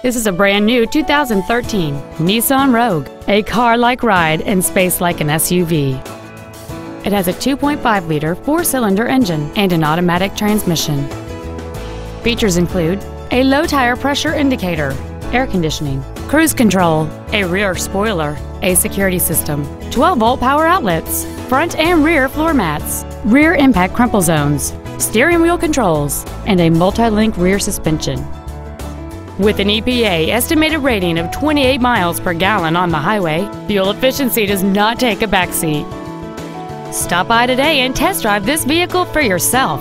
This is a brand new 2013 Nissan Rogue, a car-like ride in space like an SUV. It has a 2.5-liter four-cylinder engine and an automatic transmission. Features include a low tire pressure indicator, air conditioning, cruise control, a rear spoiler, a security system, 12-volt power outlets, front and rear floor mats, rear impact crumple zones, steering wheel controls, and a multi-link rear suspension. With an EPA estimated rating of 28 miles per gallon on the highway, fuel efficiency does not take a backseat. Stop by today and test drive this vehicle for yourself.